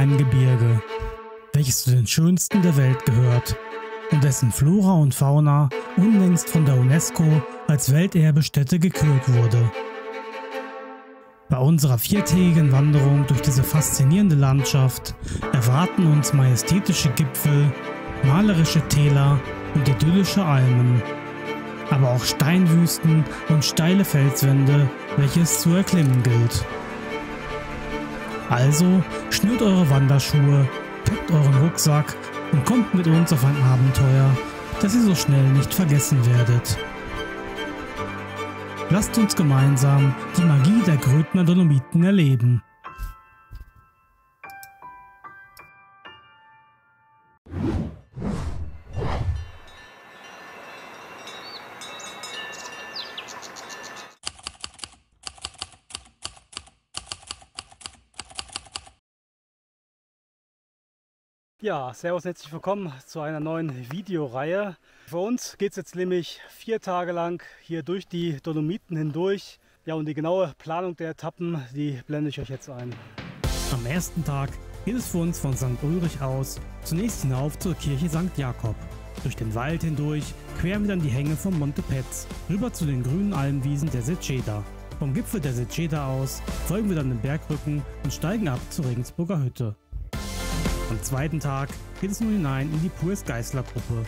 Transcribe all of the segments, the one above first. kleinen Gebirge, welches zu den schönsten der Welt gehört und dessen Flora und Fauna unlängst von der UNESCO als Welterbestätte gekürt wurde. Bei unserer viertägigen Wanderung durch diese faszinierende Landschaft erwarten uns majestätische Gipfel, malerische Täler und idyllische Almen, aber auch Steinwüsten und steile Felswände, welche es zu erklimmen gilt. Also schnürt eure Wanderschuhe, packt euren Rucksack und kommt mit uns auf ein Abenteuer, das ihr so schnell nicht vergessen werdet. Lasst uns gemeinsam die Magie der Grödner Dolomiten erleben. Ja, servus, herzlich willkommen zu einer neuen Videoreihe. Für uns geht es jetzt nämlich 4 Tage lang hier durch die Dolomiten hindurch. Ja, und die genaue Planung der Etappen, die blende ich euch jetzt ein. Am ersten Tag geht es für uns von St. Ulrich aus zunächst hinauf zur Kirche St. Jakob. Durch den Wald hindurch queren wir dann die Hänge vom Monte Petz rüber zu den grünen Almwiesen der Seceda. Vom Gipfel der Seceda aus folgen wir dann den Bergrücken und steigen ab zur Regensburger Hütte. Am zweiten Tag geht es nun hinein in die Puez-Geisler-Gruppe.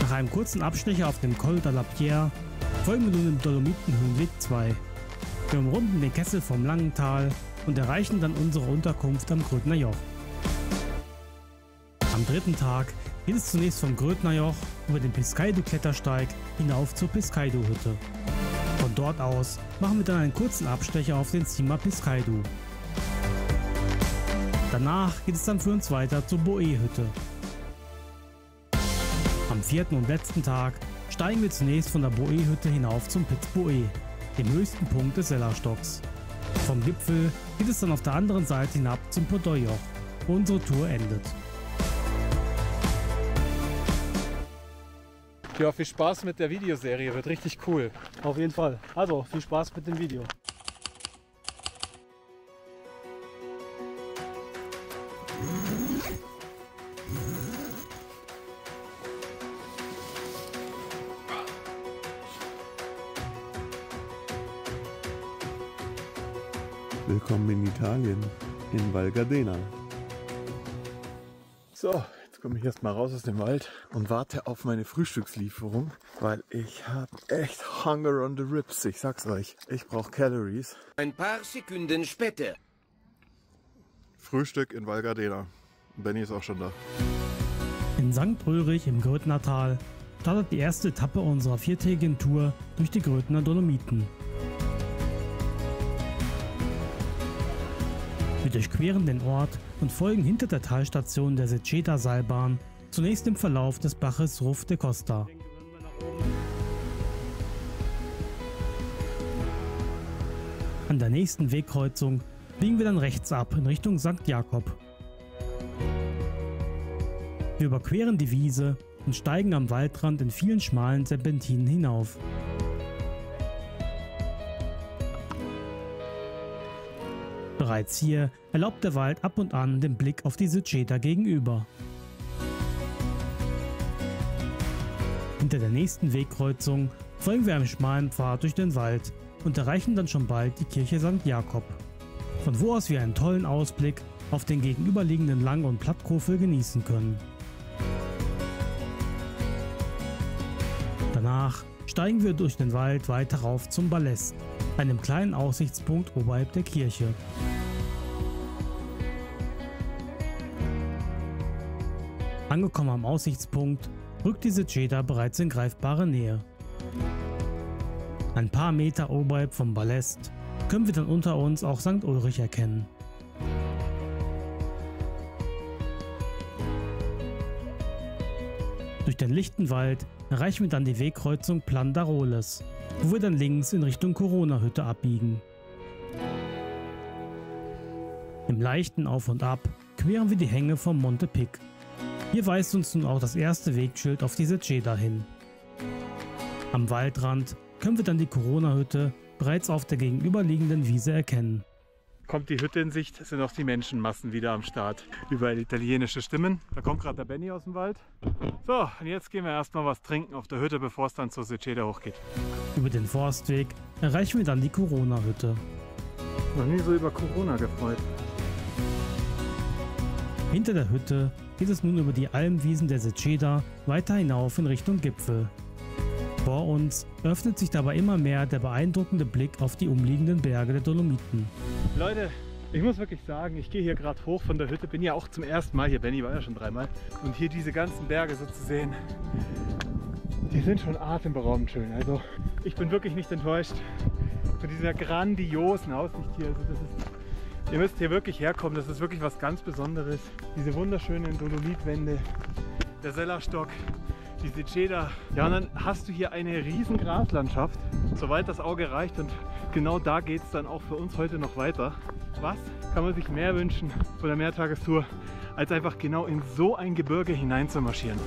Nach einem kurzen Abstecher auf dem Col de la Pieres folgen wir nun dem Dolomitenhöhenweg 2. Wir umrunden den Kessel vom Langental und erreichen dann unsere Unterkunft am Grödner Joch. Am dritten Tag geht es zunächst vom Grödner Joch über den Pisciadu-Klettersteig hinauf zur Pisciadu-Hütte. Von dort aus machen wir dann einen kurzen Abstecher auf den Cima Pisciadu. Danach geht es dann für uns weiter zur Boe-Hütte. Am vierten und letzten Tag steigen wir zunächst von der Boe-Hütte hinauf zum Piz Boe, dem höchsten Punkt des Sellastocks. Vom Gipfel geht es dann auf der anderen Seite hinab zum Pordoijoch, wo unsere Tour endet. Ja, viel Spaß mit der Videoserie, wird richtig cool. Auf jeden Fall. Also, viel Spaß mit dem Video. Willkommen in Italien, in Val Gardena. So, jetzt komme ich erstmal raus aus dem Wald und warte auf meine Frühstückslieferung, weil ich habe echt Hunger on the Ribs, ich sag's euch. Ich brauche Calories. Ein paar Sekunden später. Frühstück in Val Gardena. Benni ist auch schon da. In St. Ulrich im Grödnertal startet die erste Etappe unserer viertägigen Tour durch die Grödner Dolomiten. Wir durchqueren den Ort und folgen hinter der Talstation der Seceda-Seilbahn zunächst im Verlauf des Baches Ruf de Costa. An der nächsten Wegkreuzung biegen wir dann rechts ab in Richtung St. Jakob. Wir überqueren die Wiese und steigen am Waldrand in vielen schmalen Serpentinen hinauf. Bereits hier erlaubt der Wald ab und an den Blick auf die Seceda gegenüber. Hinter der nächsten Wegkreuzung folgen wir einem schmalen Pfad durch den Wald und erreichen dann schon bald die Kirche St. Jakob, von wo aus wir einen tollen Ausblick auf den gegenüberliegenden Lang- und Plattkofel genießen können. Danach steigen wir durch den Wald weiter rauf zum Ballest, einem kleinen Aussichtspunkt oberhalb der Kirche. Angekommen am Aussichtspunkt rückt die Seceda bereits in greifbare Nähe. Ein paar Meter oberhalb vom Ballest können wir dann unter uns auch St. Ulrich erkennen. Durch den lichten Wald erreichen wir dann die Wegkreuzung Plan d'Aroles, wo wir dann links in Richtung Corona-Hütte abbiegen. Im leichten Auf und Ab queren wir die Hänge vom Monte Pic. Hier weist uns nun auch das erste Wegschild auf die Seceda hin. Am Waldrand können wir dann die Corona-Hütte bereits auf der gegenüberliegenden Wiese erkennen. kommt die Hütte in Sicht, sind auch die Menschenmassen wieder am Start. Überall italienische Stimmen. Da kommt gerade der Benni aus dem Wald. So, und jetzt gehen wir erstmal was trinken auf der Hütte, bevor es dann zur Seceda hochgeht. Über den Forstweg erreichen wir dann die Corona-Hütte. Noch nie so über Corona gefreut. Hinter der Hütte geht es nun über die Almwiesen der Seceda weiter hinauf in Richtung Gipfel. Vor uns öffnet sich dabei immer mehr der beeindruckende Blick auf die umliegenden Berge der Dolomiten. Leute, ich muss wirklich sagen, ich gehe hier gerade hoch von der Hütte, bin ja auch zum ersten Mal hier, Benni war ja schon dreimal. Und hier diese ganzen Berge so zu sehen, die sind schon atemberaubend schön. Also ich bin wirklich nicht enttäuscht von dieser grandiosen Aussicht hier. Also das ist, ihr müsst hier wirklich herkommen, das ist wirklich was ganz Besonderes. Diese wunderschönen Dolomitwände, der Sellastock, die Seceda. Ja, und dann hast du hier eine riesen Graslandschaft, soweit das Auge reicht. Und genau da geht es dann auch für uns heute noch weiter. Was kann man sich mehr wünschen von der Mehrtagestour, als einfach genau in so ein Gebirge hinein zu marschieren?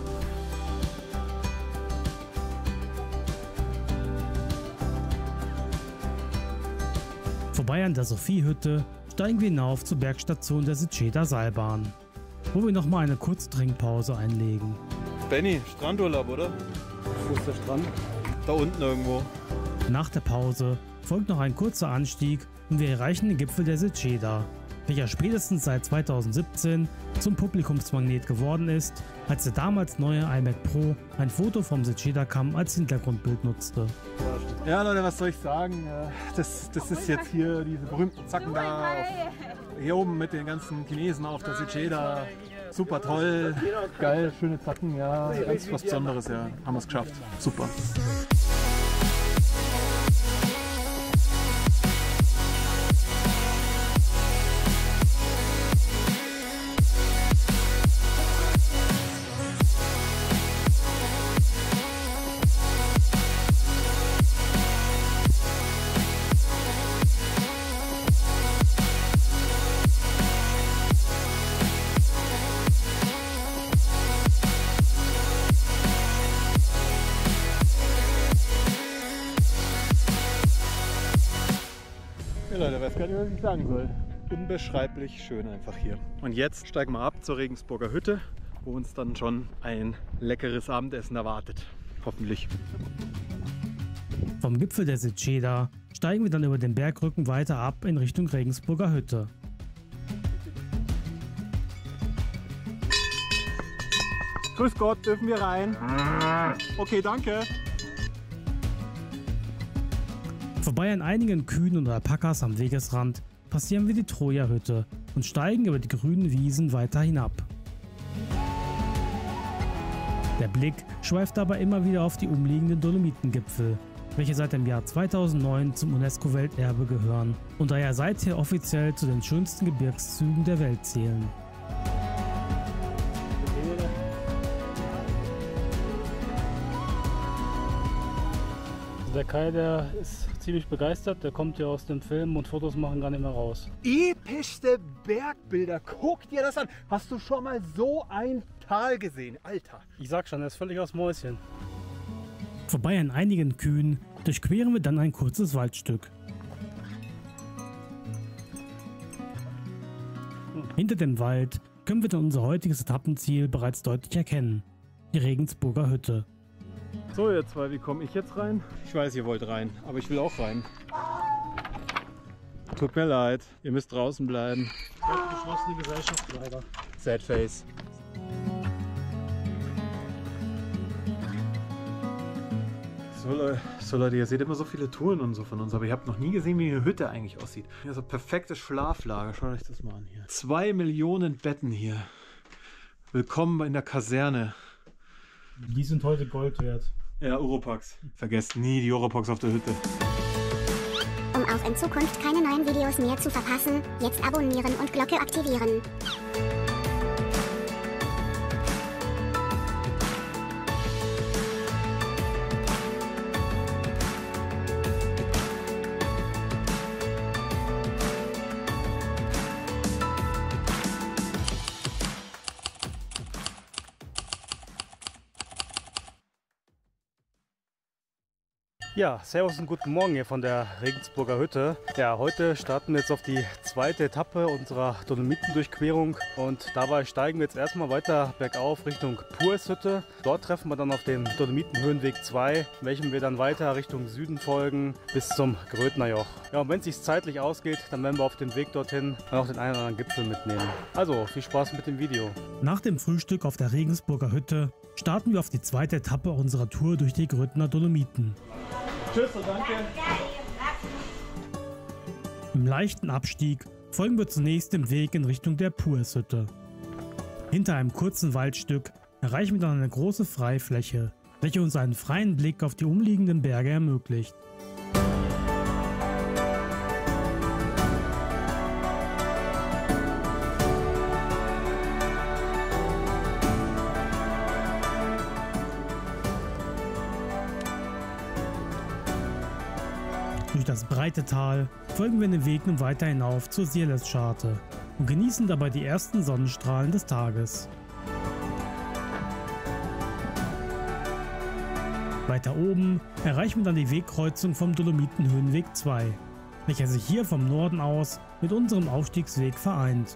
Vorbei an der Sophiehütte steigen wir hinauf zur Bergstation der Seceda-Seilbahn, wo wir nochmal eine kurze Trinkpause einlegen. Benni, Strandurlaub, oder? Wo ist der Strand? Da unten irgendwo. Nach der Pause folgt noch ein kurzer Anstieg und wir erreichen den Gipfel der Seceda, welcher spätestens seit 2017 zum Publikumsmagnet geworden ist, als der damals neue iMac Pro ein Foto vom Seceda-Kamm als Hintergrundbild nutzte. Ja Leute, was soll ich sagen? Das ist jetzt hier diese berühmten Zacken da, hier oben mit den ganzen Chinesen auf der Seceda. Super toll, geil, schöne Zacken, ja, ganz was Besonderes, ja, haben wir es geschafft, super. Was ich sagen soll. Unbeschreiblich schön einfach hier. Und jetzt steigen wir ab zur Regensburger Hütte, wo uns dann schon ein leckeres Abendessen erwartet. Hoffentlich. Vom Gipfel der Seceda steigen wir dann über den Bergrücken weiter ab in Richtung Regensburger Hütte. Grüß Gott, dürfen wir rein? Okay, danke. Vorbei an einigen Kühen und Alpakas am Wegesrand passieren wir die Troja-Hütte und steigen über die grünen Wiesen weiter hinab. Der Blick schweift dabei immer wieder auf die umliegenden Dolomitengipfel, welche seit dem Jahr 2009 zum UNESCO-Welterbe gehören und daher seither offiziell zu den schönsten Gebirgszügen der Welt zählen. Der Kai, der ist ziemlich begeistert, der kommt ja aus dem Film und Fotos machen gar nicht mehr raus. Epischste Bergbilder, guck dir das an! Hast du schon mal so ein Tal gesehen? Alter! Ich sag schon, er ist völlig aus dem Häuschen. Vorbei an einigen Kühen durchqueren wir dann ein kurzes Waldstück. Hinter dem Wald können wir dann unser heutiges Etappenziel bereits deutlich erkennen, die Regensburger Hütte. So, ihr zwei, wie komme ich jetzt rein? Ich weiß, ihr wollt rein, aber ich will auch rein. Tut mir leid, ihr müsst draußen bleiben. Geschlossene Gesellschaft leider. Sad face. So Leute, ihr seht immer so viele Touren und so von uns, aber ihr habt noch nie gesehen, wie eine Hütte eigentlich aussieht. Ja, so perfekte Schlaflager, schaut euch das mal an hier. 2 Millionen Betten hier. Willkommen in der Kaserne. Die sind heute Gold wert. Ja, Europax. Vergesst nie die Europax auf der Hütte. Um auch in Zukunft keine neuen Videos mehr zu verpassen, jetzt abonnieren und Glocke aktivieren. Ja, servus und guten Morgen hier von der Regensburger Hütte. Ja, heute starten wir jetzt auf die zweite Etappe unserer Dolomitendurchquerung und dabei steigen wir jetzt erstmal weiter bergauf Richtung Puezhütte. Dort treffen wir dann auf den Dolomitenhöhenweg 2, welchem wir dann weiter Richtung Süden folgen bis zum Grödner Joch. Ja, und wenn es sich zeitlich ausgeht, dann werden wir auf dem Weg dorthin auch den einen oder anderen Gipfel mitnehmen. Also, viel Spaß mit dem Video. Nach dem Frühstück auf der Regensburger Hütte starten wir auf die zweite Etappe unserer Tour durch die Grödner Dolomiten. Tschüss und danke. Im leichten Abstieg folgen wir zunächst dem Weg in Richtung der Puezhütte. Hinter einem kurzen Waldstück erreichen wir dann eine große Freifläche, welche uns einen freien Blick auf die umliegenden Berge ermöglicht. Durch das breite Tal folgen wir den Weg nun weiter hinauf zur Sierles-Scharte und genießen dabei die ersten Sonnenstrahlen des Tages. Weiter oben erreichen wir dann die Wegkreuzung vom Dolomitenhöhenweg 2, welcher sich hier vom Norden aus mit unserem Aufstiegsweg vereint.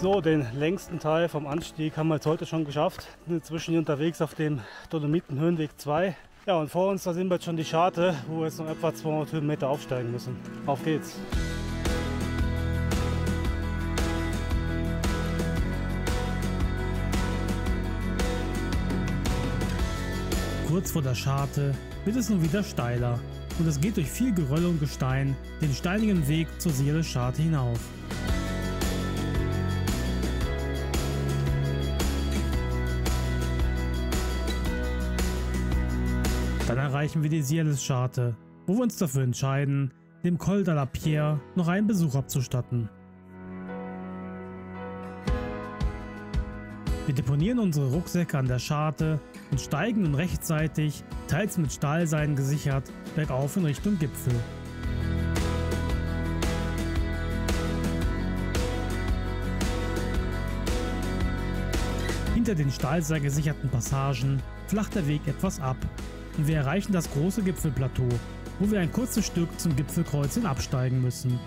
So, den längsten Teil vom Anstieg haben wir jetzt heute schon geschafft. Wir sind inzwischen hier unterwegs auf dem Dolomitenhöhenweg 2. Ja, und vor uns, da sehen wir jetzt schon die Scharte, wo wir jetzt noch etwa 200 Höhenmeter aufsteigen müssen. Auf geht's! Kurz vor der Scharte wird es nun wieder steiler und es geht durch viel Geröll und Gestein den steiligen Weg zur Sierles-Scharte hinauf. Dann erreichen wir die Sierles-Scharte, wo wir uns dafür entscheiden, dem Col de la Pieres noch einen Besuch abzustatten. Wir deponieren unsere Rucksäcke an der Scharte und steigen nun rechtzeitig, teils mit Stahlseilen gesichert, bergauf in Richtung Gipfel. Hinter den Stahlseil gesicherten Passagen flacht der Weg etwas ab. Und wir erreichen das große Gipfelplateau, wo wir ein kurzes Stück zum Gipfelkreuz hin absteigen müssen.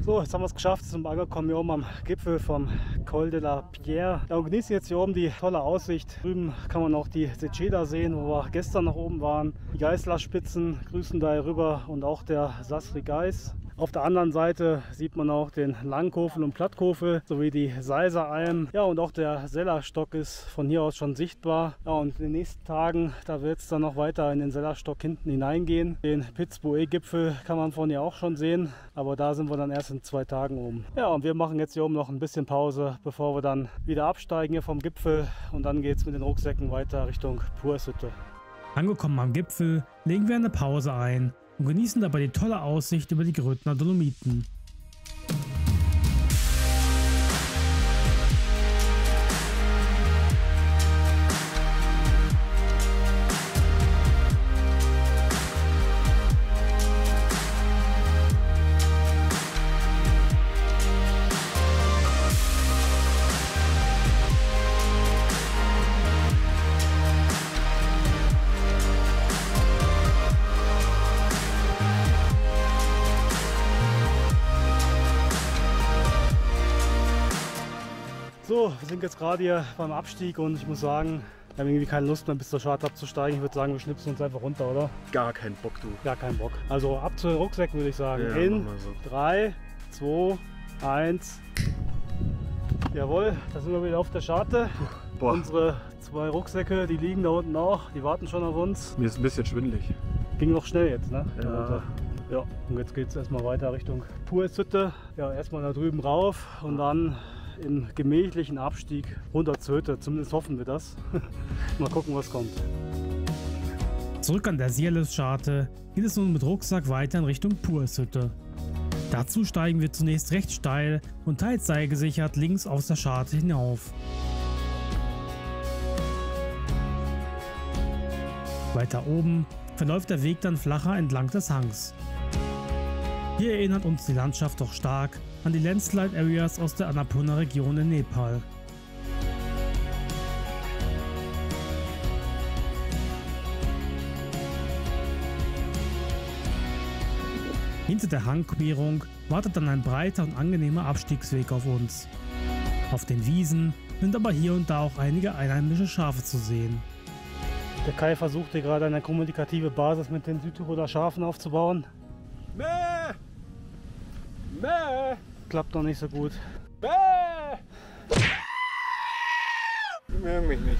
So, jetzt haben wir es geschafft, zum Angekommen hier oben am Gipfel vom Col de la Pierre. Ja, und genießen jetzt hier oben die tolle Aussicht. Drüben kann man auch die Seceda sehen, wo wir gestern noch oben waren. Die Geislerspitzen grüßen da rüber und auch der Sasri Geis. Auf der anderen Seite sieht man auch den Langkofel und Plattkofel sowie die Seiseralm. Ja, und auch der Sellastock ist von hier aus schon sichtbar. Ja, und in den nächsten Tagen, da wird es dann noch weiter in den Sellastock hinten hineingehen. Den Piz Boe-Gipfel kann man von hier auch schon sehen, aber da sind wir dann erst in 2 Tagen oben. Ja, und wir machen jetzt hier oben noch ein bisschen Pause, bevor wir dann wieder absteigen hier vom Gipfel. Und dann geht es mit den Rucksäcken weiter Richtung Puezhütte. Angekommen am Gipfel legen wir eine Pause ein und genießen dabei die tolle Aussicht über die Grödner Dolomiten. So, wir sind jetzt gerade hier beim Abstieg und ich muss sagen, wir haben irgendwie keine Lust mehr bis zur Scharte abzusteigen. Ich würde sagen, wir schnipsen uns einfach runter, oder? Gar keinen Bock, du. Gar keinen Bock. Also ab zu den Rucksäcken, würde ich sagen. Ja, in so. 3, 2, 1. Jawohl, da sind wir wieder auf der Scharte. Boah. Unsere 2 Rucksäcke, die liegen da unten auch. Die warten schon auf uns. Mir ist ein bisschen schwindelig. Ging noch schnell jetzt, ne? Ja. Ja, und jetzt geht es erstmal weiter Richtung Puezhütte. Ja, erstmal da drüben rauf und dann im gemächlichen Abstieg runter zur Hütte. Zumindest hoffen wir das. Mal gucken, was kommt. Zurück an der Sierles-Scharte geht es nun mit Rucksack weiter in Richtung Puezhütte. Dazu steigen wir zunächst recht steil und teils seilgesichert links aus der Scharte hinauf. Weiter oben verläuft der Weg dann flacher entlang des Hangs. Hier erinnert uns die Landschaft doch stark an die Landslide Areas aus der Annapurna-Region in Nepal. Hinter der Hangquerung wartet dann ein breiter und angenehmer Abstiegsweg auf uns. Auf den Wiesen sind aber hier und da auch einige einheimische Schafe zu sehen. Der Kai versucht hier gerade eine kommunikative Basis mit den Südtiroler Schafen aufzubauen. Mäh! Mäh! Klappt noch nicht so gut. Mäh! Die mögen mich nicht.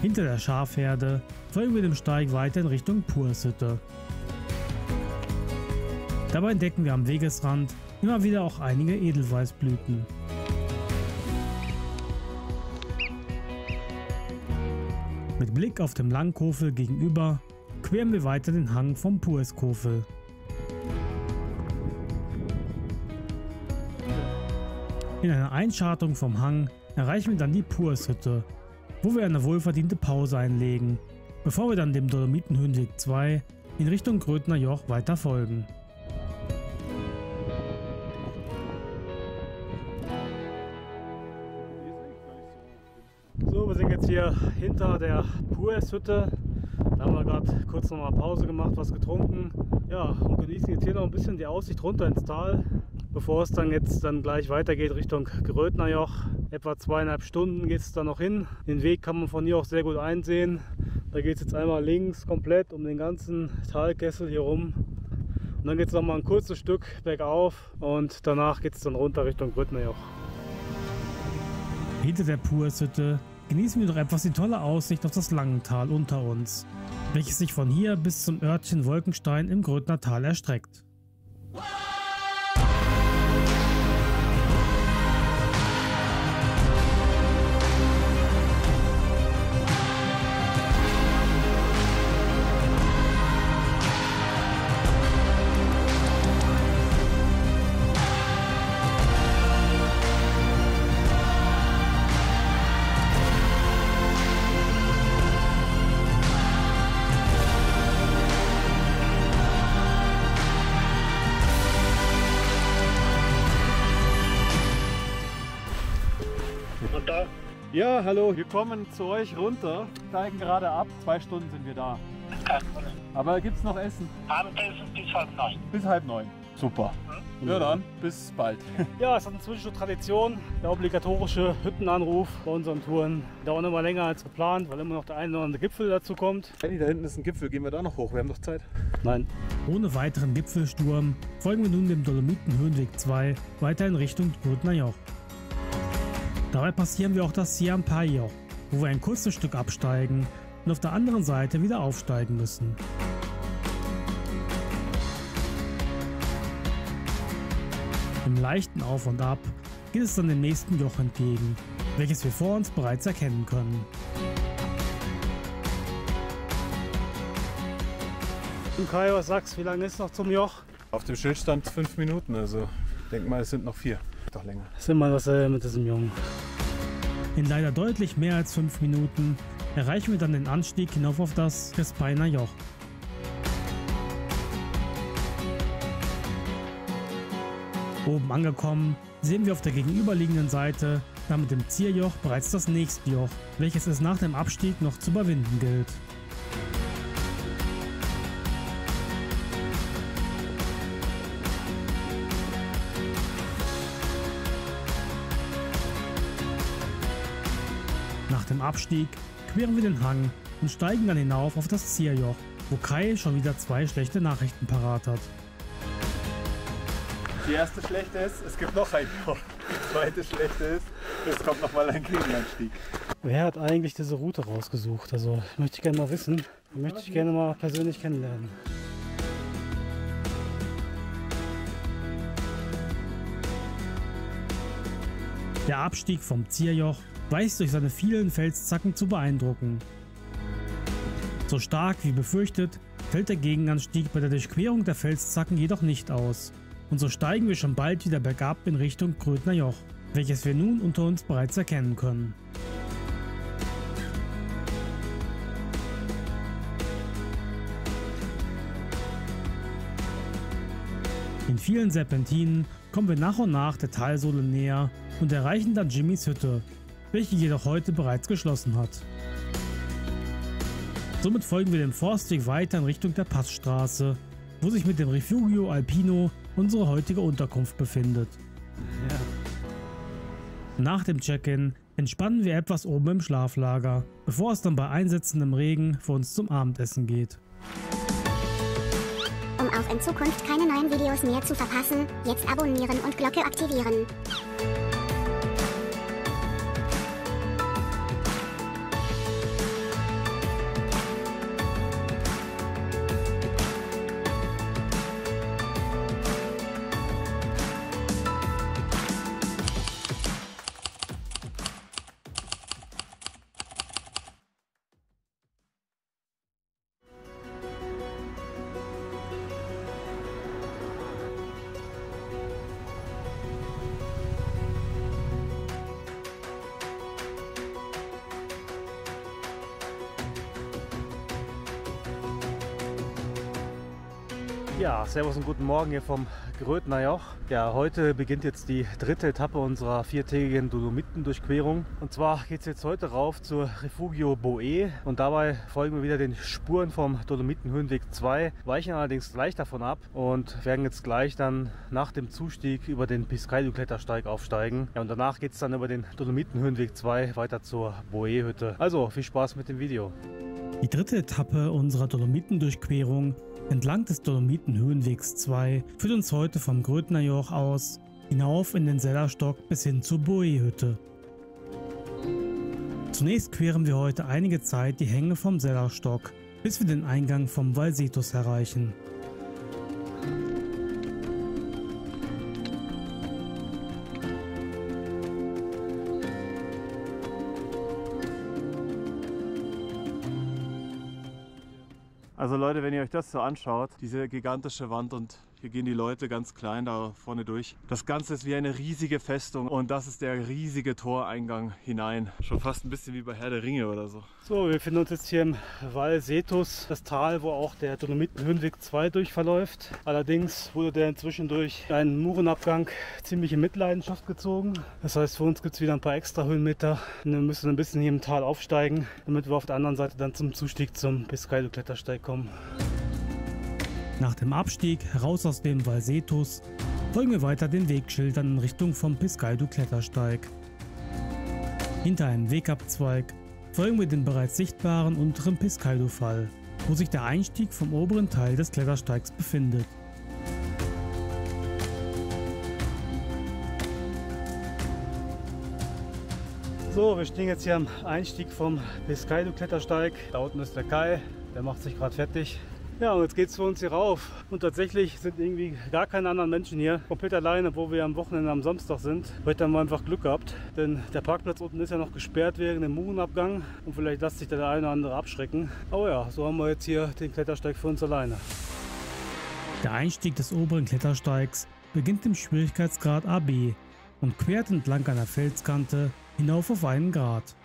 Hinter der Schafherde folgen wir dem Steig weiter in Richtung Puezhütte. Dabei entdecken wir am Wegesrand immer wieder auch einige Edelweißblüten. Mit Blick auf dem Langkofel gegenüber queren wir weiter den Hang vom Puezkofel. In einer Einschartung vom Hang erreichen wir dann die Puezhütte, wo wir eine wohlverdiente Pause einlegen, bevor wir dann dem Dolomitenhöhenweg 2 in Richtung Grödner Joch weiter folgen. So, wir sind jetzt hier hinter der Puezhütte. Da haben wir gerade kurz nochmal Pause gemacht, was getrunken. Ja, und genießen jetzt hier noch ein bisschen die Aussicht runter ins Tal, bevor es dann jetzt gleich weitergeht Richtung Grödner Joch. Etwa 2,5 Stunden geht es dann noch hin. Den Weg kann man von hier auch sehr gut einsehen. Da geht es jetzt einmal links komplett um den ganzen Talkessel hier rum. Und dann geht es nochmal ein kurzes Stück bergauf und danach geht es dann runter Richtung Grödner Joch. Hinter der Puezhütte genießen wir doch etwas die tolle Aussicht auf das Langental unter uns, welches sich von hier bis zum Örtchen Wolkenstein im Grödnertal erstreckt. Ja, hallo, wir kommen zu euch runter, steigen gerade ab, 2 Stunden sind wir da. Kein Problem. Aber gibt's noch Essen? Abendessen bis 20:30. Bis 20:30. Super. Mhm. Ja dann, bis bald. Ja, es ist inzwischen schon Tradition, der obligatorische Hüttenanruf bei unseren Touren. Dauert immer länger als geplant, weil immer noch der eine oder andere Gipfel dazu kommt. Hey, da hinten ist ein Gipfel, gehen wir da noch hoch, wir haben doch Zeit. Nein. Ohne weiteren Gipfelsturm folgen wir nun dem Dolomitenhöhenweg 2 weiter in Richtung Grödner Joch. Dabei passieren wir auch das Cima Pisciadu, wo wir ein kurzes Stück absteigen und auf der anderen Seite wieder aufsteigen müssen. Im leichten Auf und Ab geht es dann dem nächsten Joch entgegen, welches wir vor uns bereits erkennen können. Und Kai, was sagst du, wie lange ist noch zum Joch? Auf dem Schild stand 5 Minuten, also ich denke mal, es sind noch 4. Doch länger. Das ist immer was mit diesem Jungen. In leider deutlich mehr als 5 Minuten erreichen wir dann den Anstieg hinauf auf das Grödner Joch. Oben angekommen sehen wir auf der gegenüberliegenden Seite dann mit dem Cir-Joch bereits das nächste Joch, welches es nach dem Abstieg noch zu überwinden gilt. Nach dem Abstieg queren wir den Hang und steigen dann hinauf auf das Cir-Joch, wo Kai schon wieder 2 schlechte Nachrichten parat hat. Die erste schlechte ist, es gibt noch ein Joch. Die zweite schlechte ist, es kommt nochmal ein Gegenanstieg. Wer hat eigentlich diese Route rausgesucht? Also möchte ich gerne mal wissen. Möchte ich gerne mal persönlich kennenlernen. Der Abstieg vom Cir-Joch weiß durch seine vielen Felszacken zu beeindrucken. So stark wie befürchtet fällt der Gegenanstieg bei der Durchquerung der Felszacken jedoch nicht aus. Und so steigen wir schon bald wieder bergab in Richtung Grödner Joch, welches wir nun unter uns bereits erkennen können. In vielen Serpentinen kommen wir nach und nach der Talsohle näher und erreichen dann Jimmys Hütte, welche jedoch heute bereits geschlossen hat. Somit folgen wir dem Forstweg weiter in Richtung der Passstraße, wo sich mit dem Rifugio Alpino unsere heutige Unterkunft befindet. Ja. Nach dem Check-in entspannen wir etwas oben im Schlaflager, bevor es dann bei einsetzendem Regen für uns zum Abendessen geht. Um auch in Zukunft keine neuen Videos mehr zu verpassen, jetzt abonnieren und Glocke aktivieren. Ja, servus und guten Morgen hier vom Grödner Joch. Ja, heute beginnt jetzt die dritte Etappe unserer viertägigen Dolomiten-Durchquerung. Und zwar geht es jetzt heute rauf zur Rifugio Boe und dabei folgen wir wieder den Spuren vom Dolomitenhöhenweg 2, weichen allerdings gleich davon ab und werden jetzt gleich dann nach dem Zustieg über den Pisciadu-Klettersteig aufsteigen. Ja, und danach geht es dann über den Dolomitenhöhenweg 2 weiter zur Boe-Hütte. Also viel Spaß mit dem Video. Die dritte Etappe unserer Dolomiten-Durchquerung entlang des Dolomitenhöhenwegs 2 führt uns heute vom Grödner Joch aus hinauf in den Sellastock bis hin zur Boe-Hütte. Zunächst queren wir heute einige Zeit die Hänge vom Sellastock, bis wir den Eingang vom Valsetus erreichen. Also Leute, wenn ihr euch das so anschaut, diese gigantische Wand und hier gehen die Leute ganz klein da vorne durch. Das Ganze ist wie eine riesige Festung und das ist der riesige Toreingang hinein. Schon fast ein bisschen wie bei Herr der Ringe oder so. So, wir befinden uns jetzt hier im Valsetus, das Tal, wo auch der Dolomitenhöhenweg 2 durchverläuft. Allerdings wurde der inzwischen durch einen Murenabgang ziemlich in Mitleidenschaft gezogen. Das heißt, für uns gibt es wieder ein paar extra Höhenmeter. Wir müssen ein bisschen hier im Tal aufsteigen, damit wir auf der anderen Seite dann zum Zustieg zum Pisciadu-Klettersteig kommen. Nach dem Abstieg raus aus dem Valsetus folgen wir weiter den Wegschildern in Richtung vom Pisciadu-Klettersteig. Hinter einem Wegabzweig folgen wir dem bereits sichtbaren unteren Pisciadu-Fall, wo sich der Einstieg vom oberen Teil des Klettersteigs befindet. So, wir stehen jetzt hier am Einstieg vom Pisciadu-Klettersteig. Da unten ist der Kai, der macht sich gerade fertig. Ja, und jetzt geht es für uns hier rauf und tatsächlich sind irgendwie gar keine anderen Menschen hier, komplett alleine, obwohl wir am Wochenende am Samstag sind. Heute haben wir einfach Glück gehabt, denn der Parkplatz unten ist ja noch gesperrt wegen dem Murenabgang und vielleicht lässt sich da der eine oder andere abschrecken. Aber ja, so haben wir jetzt hier den Klettersteig für uns alleine. Der Einstieg des oberen Klettersteigs beginnt im Schwierigkeitsgrad AB und quert entlang einer Felskante hinauf auf einen Grad.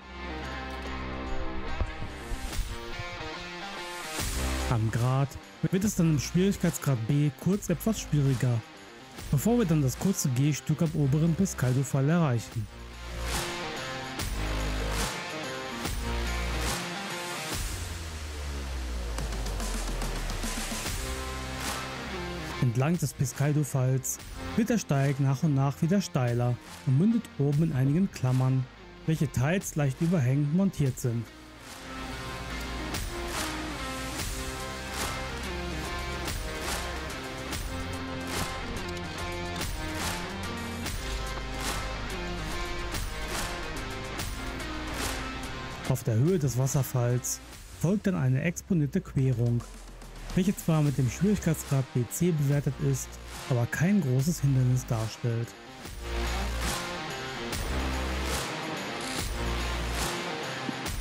Am Grad wird es dann im Schwierigkeitsgrad B kurz etwas schwieriger, bevor wir dann das kurze Gehstück am oberen Pisciadu-Fall erreichen. Entlang des Pisciadu-Falls wird der Steig nach und nach wieder steiler und mündet oben in einigen Klammern, welche teils leicht überhängend montiert sind. Auf der Höhe des Wasserfalls folgt dann eine exponierte Querung, welche zwar mit dem Schwierigkeitsgrad BC bewertet ist, aber kein großes Hindernis darstellt.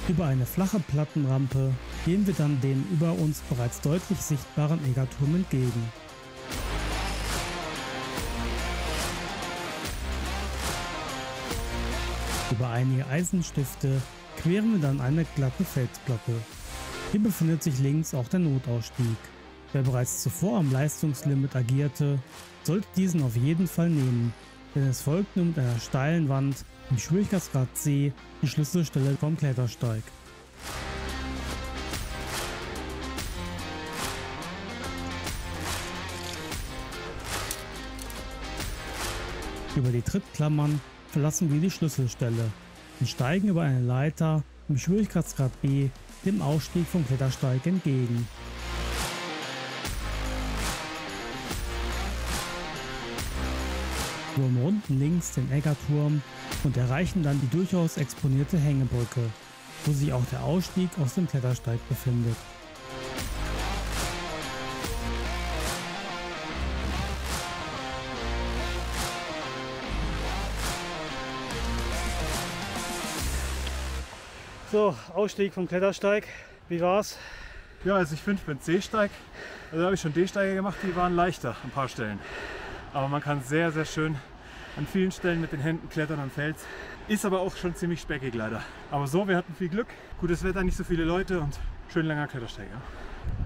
Über eine flache Plattenrampe gehen wir dann dem über uns bereits deutlich sichtbaren Egerturm entgegen. Über einige Eisenstifte queren wir dann eine glatte Felsplatte. Hier befindet sich links auch der Notausstieg, Wer bereits zuvor am Leistungslimit agierte, sollte diesen auf jeden Fall nehmen, denn es folgt nun mit einer steilen Wand im Schwierigkeitsgrad C die Schlüsselstelle vom Klettersteig. Über die Trittklammern verlassen wir die Schlüsselstelle und steigen über eine Leiter im Schwierigkeitsgrad B dem Aufstieg vom Klettersteig entgegen. Wir umrunden links den Egerturm und erreichen dann die durchaus exponierte Hängebrücke, wo sich auch der Ausstieg aus dem Klettersteig befindet. So, Ausstieg vom Klettersteig, wie war's? Ja, also ich finde mit C-Steig, also da habe ich schon D-Steige gemacht, die waren leichter an ein paar Stellen. Aber man kann sehr, sehr schön an vielen Stellen mit den Händen klettern am Fels. Ist aber auch schon ziemlich speckig leider. Aber so, wir hatten viel Glück, gutes Wetter, nicht so viele Leute und schön langer Klettersteig. Ja.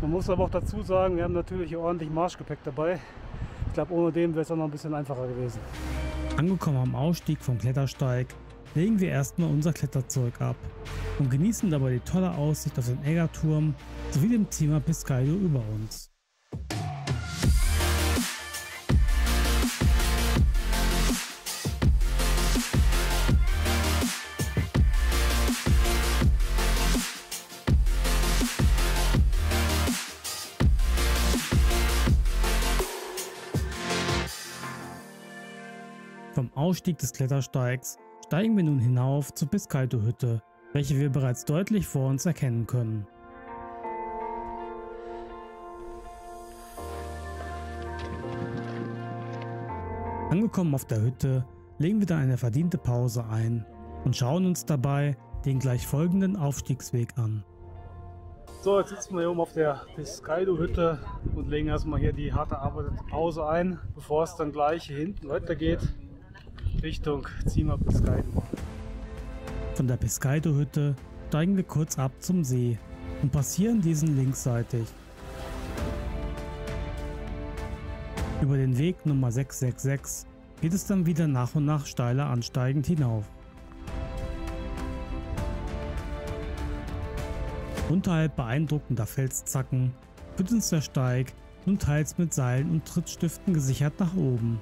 Man muss aber auch dazu sagen, wir haben natürlich hier ordentlich Marschgepäck dabei. Ich glaube, ohne dem wäre es auch noch ein bisschen einfacher gewesen. Angekommen am Ausstieg vom Klettersteig legen wir erstmal unser Kletterzeug ab und genießen dabei die tolle Aussicht auf den Egerturm sowie dem Cima Pisciadu über uns. Vom Ausstieg des Klettersteigs steigen wir nun hinauf zur Pisciadu-Hütte, welche wir bereits deutlich vor uns erkennen können. Angekommen auf der Hütte legen wir dann eine verdiente Pause ein und schauen uns dabei den gleich folgenden Aufstiegsweg an. So, jetzt sitzen wir hier oben auf der Pisciadu-Hütte und legen erstmal hier die hart erarbeitete Pause ein, bevor es dann gleich hier hinten weitergeht Richtung Cima Pisciadu. Von der Pisciadu-Hütte steigen wir kurz ab zum See und passieren diesen linksseitig. Über den Weg Nummer 666 geht es dann wieder nach und nach steiler ansteigend hinauf. Unterhalb beeindruckender Felszacken führt uns der Steig nun teils mit Seilen und Trittstiften gesichert nach oben.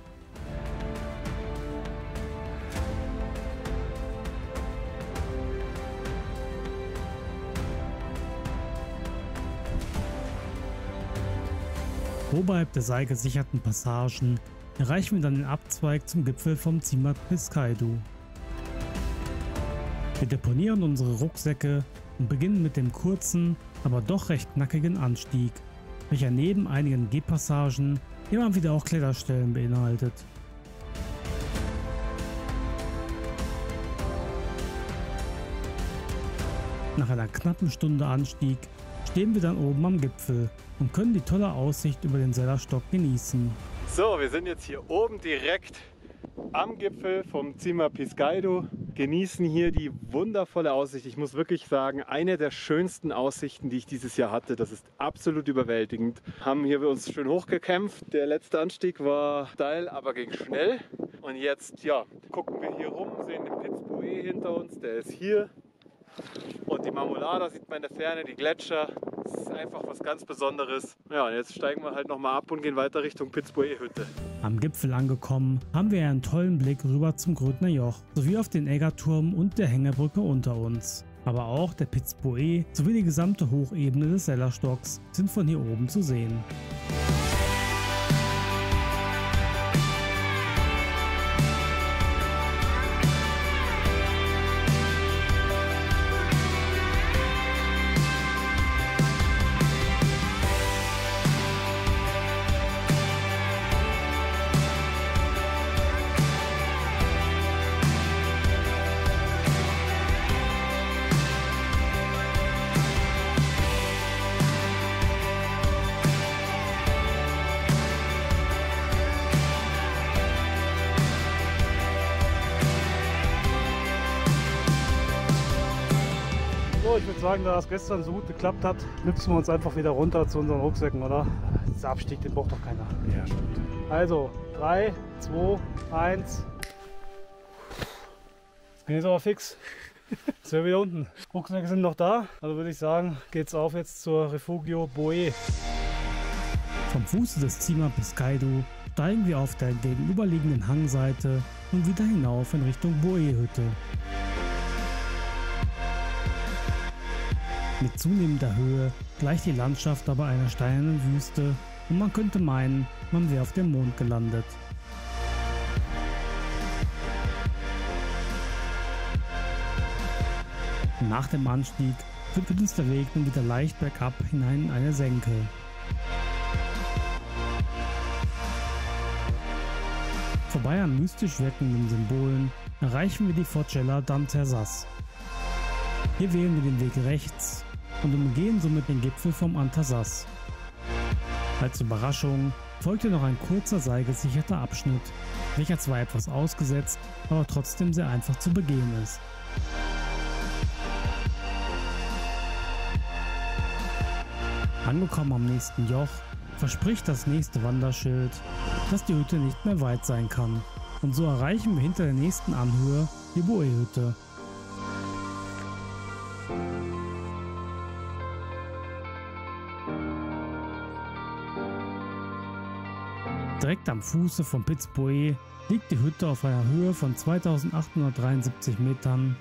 Oberhalb der seilgesicherten Passagen erreichen wir dann den Abzweig zum Gipfel vom Cima Pisciadu. Wir deponieren unsere Rucksäcke und beginnen mit dem kurzen, aber doch recht knackigen Anstieg, welcher neben einigen Gehpassagen immer wieder auch Kletterstellen beinhaltet. Nach einer knappen Stunde Anstieg stehen wir dann oben am Gipfel und können die tolle Aussicht über den Sellastock genießen. So, wir sind jetzt hier oben direkt am Gipfel vom Cima Pisciadu, genießen hier die wundervolle Aussicht. Ich muss wirklich sagen, eine der schönsten Aussichten, die ich dieses Jahr hatte. Das ist absolut überwältigend. Haben hier wir uns schön hochgekämpft. Der letzte Anstieg war steil, aber ging schnell. Und jetzt, ja, gucken wir hier rum, sehen den Piz Boe hinter uns, der ist hier. Und die Marmolada sieht man in der Ferne, die Gletscher. Das ist einfach was ganz Besonderes. Ja, und jetzt steigen wir halt nochmal ab und gehen weiter Richtung Piz Boe-Hütte. Am Gipfel angekommen, haben wir einen tollen Blick rüber zum Grödner Joch, sowie auf den Egerturm und der Hängebrücke unter uns. Aber auch der Piz Boe sowie die gesamte Hochebene des Sellastocks sind von hier oben zu sehen. Ich würde sagen, da es gestern so gut geklappt hat, knipsen wir uns einfach wieder runter zu unseren Rucksäcken, oder? letzter Abstieg, den braucht doch keiner. Ja, stimmt. Also, 3, 2, 1. Das ging jetzt aber fix. Jetzt sind wir wieder unten. Rucksäcke sind noch da. Also würde ich sagen, geht's auf jetzt zur Refugio Boe. Vom Fuße des Cima Pisciadu steigen wir auf der gegenüberliegenden Hangseite und wieder hinauf in Richtung Boe-Hütte. Mit zunehmender Höhe gleicht die Landschaft aber einer steinernen Wüste und man könnte meinen, man wäre auf dem Mond gelandet. Nach dem Anstieg führt uns der Weg nun wieder leicht bergab hinein in eine Senke. Vorbei an mystisch wirkenden Symbolen erreichen wir die Forcella d'Antersas. Hier wählen wir den Weg rechts und umgehen somit den Gipfel vom Antersas. Als Überraschung folgte noch ein kurzer seilgesicherter Abschnitt, welcher zwar etwas ausgesetzt, aber trotzdem sehr einfach zu begehen ist. Angekommen am nächsten Joch verspricht das nächste Wanderschild, dass die Hütte nicht mehr weit sein kann, und so erreichen wir hinter der nächsten Anhöhe die Boe-Hütte. Direkt am Fuße von Piz Boe liegt die Hütte auf einer Höhe von 2873 Metern,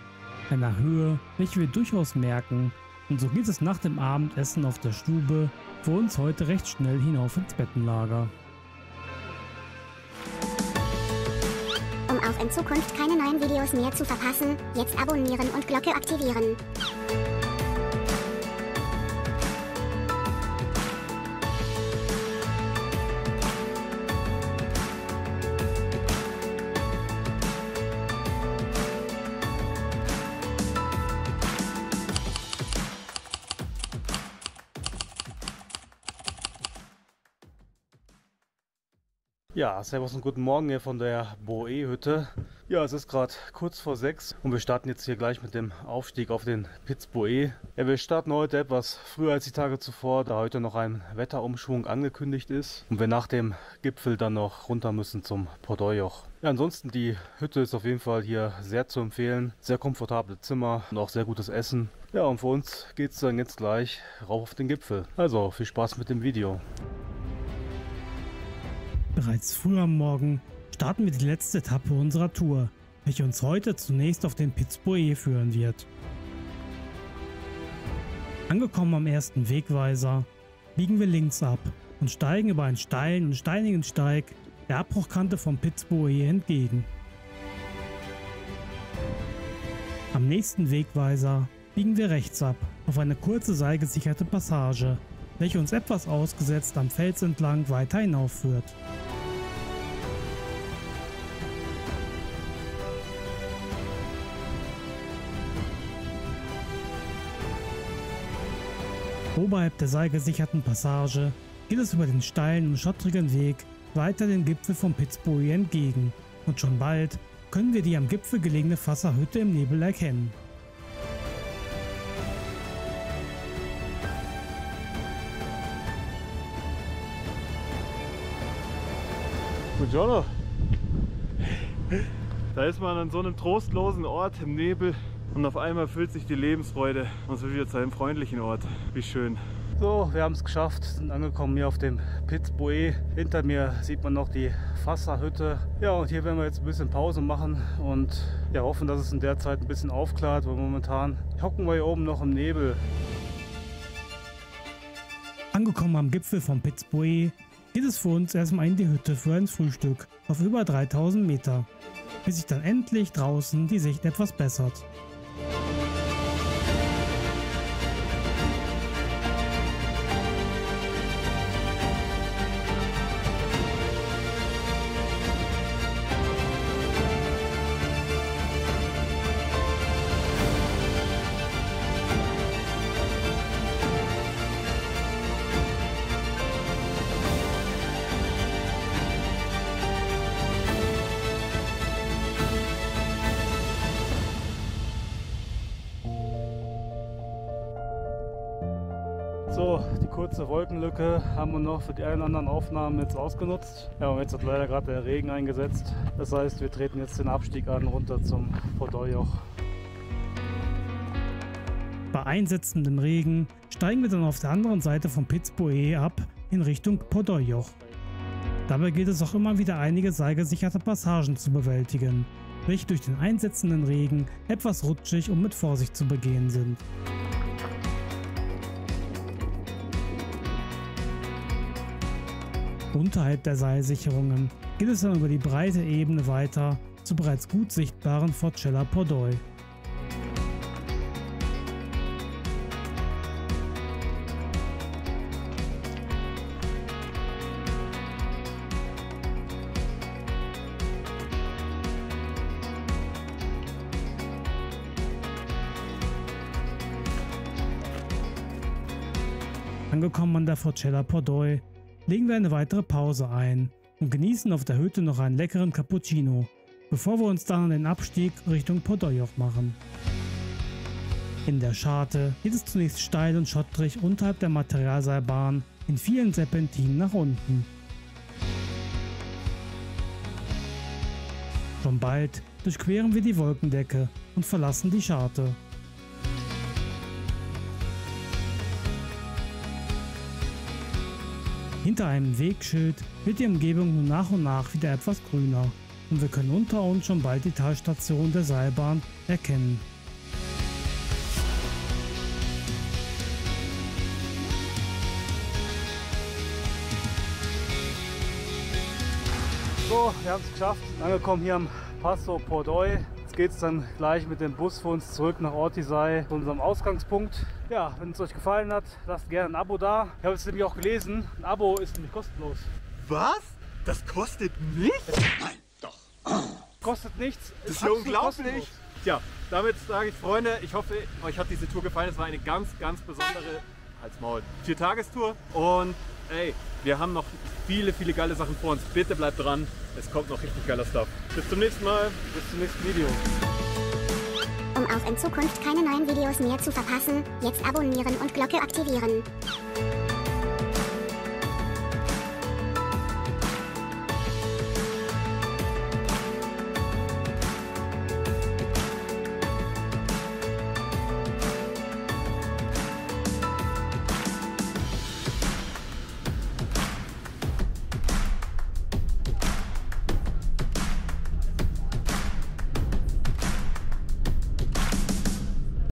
einer Höhe, welche wir durchaus merken, und so geht es nach dem Abendessen auf der Stube für uns heute recht schnell hinauf ins Bettenlager. Um auch in Zukunft keine neuen Videos mehr zu verpassen, jetzt abonnieren und Glocke aktivieren. Ja, servus und guten Morgen hier von der Boe-Hütte. Ja, es ist gerade kurz vor 6 und wir starten jetzt hier gleich mit dem Aufstieg auf den Piz Boe. Ja, wir starten heute etwas früher als die Tage zuvor, da heute noch ein Wetterumschwung angekündigt ist und wir nach dem Gipfel dann noch runter müssen zum Pordoijoch. Ja, ansonsten die Hütte ist auf jeden Fall hier sehr zu empfehlen. Sehr komfortable Zimmer und auch sehr gutes Essen. Ja, und für uns geht es dann jetzt gleich rauf auf den Gipfel. Also viel Spaß mit dem Video. Bereits früh am Morgen starten wir die letzte Etappe unserer Tour, welche uns heute zunächst auf den Piz Boe führen wird. Angekommen am ersten Wegweiser biegen wir links ab und steigen über einen steilen und steinigen Steig der Abbruchkante vom Piz Boe entgegen. Am nächsten Wegweiser biegen wir rechts ab auf eine kurze seilgesicherte Passage, welche uns etwas ausgesetzt am Fels entlang weiter hinaufführt. Oberhalb der seilgesicherten Passage geht es über den steilen und schottrigen Weg weiter dem Gipfel von Piz Boe entgegen und schon bald können wir die am Gipfel gelegene Fasserhütte im Nebel erkennen. Buongiorno. Da ist man an so einem trostlosen Ort im Nebel und auf einmal fühlt sich die Lebensfreude und so wieder zu einem freundlichen Ort. Wie schön. So, wir haben es geschafft, sind angekommen hier auf dem Piz Boe. Hinter mir sieht man noch die Fasserhütte. Ja, und hier werden wir jetzt ein bisschen Pause machen und ja, hoffen, dass es in der Zeit ein bisschen aufklart, weil momentan hocken wir hier oben noch im Nebel. Angekommen am Gipfel von Piz Boe geht es für uns erstmal in die Hütte für ein Frühstück auf über 3000 Meter, bis sich dann endlich draußen die Sicht etwas bessert. So, die kurze Wolkenlücke haben wir noch für die einen oder anderen Aufnahmen jetzt ausgenutzt. Ja, und jetzt hat leider gerade der Regen eingesetzt. Das heißt, wir treten jetzt den Abstieg an, runter zum Pordoijoch. Bei einsetzendem Regen steigen wir dann auf der anderen Seite vom Piz Boe ab in Richtung Pordoijoch. Dabei gilt es auch immer wieder, einige seilgesicherte Passagen zu bewältigen, welche durch den einsetzenden Regen etwas rutschig und mit Vorsicht zu begehen sind. Unterhalb der Seilsicherungen geht es dann über die breite Ebene weiter zur bereits gut sichtbaren Forcella Pordoi. Angekommen an der Forcella Pordoi legen wir eine weitere Pause ein und genießen auf der Hütte noch einen leckeren Cappuccino, bevor wir uns dann an den Abstieg Richtung Pordoijoch machen. In der Scharte geht es zunächst steil und schottrig unterhalb der Materialseilbahn in vielen Serpentinen nach unten. Schon bald durchqueren wir die Wolkendecke und verlassen die Scharte. Hinter einem Wegschild wird die Umgebung nun nach und nach wieder etwas grüner und wir können unter uns schon bald die Talstation der Seilbahn erkennen. So, wir haben es geschafft, angekommen hier am Passo Pordoi. Jetzt geht es dann gleich mit dem Bus für uns zurück nach Ortisei, zu unserem Ausgangspunkt. Ja, wenn es euch gefallen hat, lasst gerne ein Abo da. Ich habe es nämlich auch gelesen, ein Abo ist nämlich kostenlos. Was? Das kostet nichts? Nein, doch. Kostet nichts. Das ist ja unglaublich. Tja, damit sage ich, Freunde, ich hoffe, euch hat diese Tour gefallen. Es war eine ganz, ganz besondere, als Maul, 4-Tagestour. Und ey, wir haben noch viele, viele geile Sachen vor uns. Bitte bleibt dran, es kommt noch richtig geiler Stuff. Bis zum nächsten Mal, bis zum nächsten Video. Um auch in Zukunft keine neuen Videos mehr zu verpassen, jetzt abonnieren und Glocke aktivieren.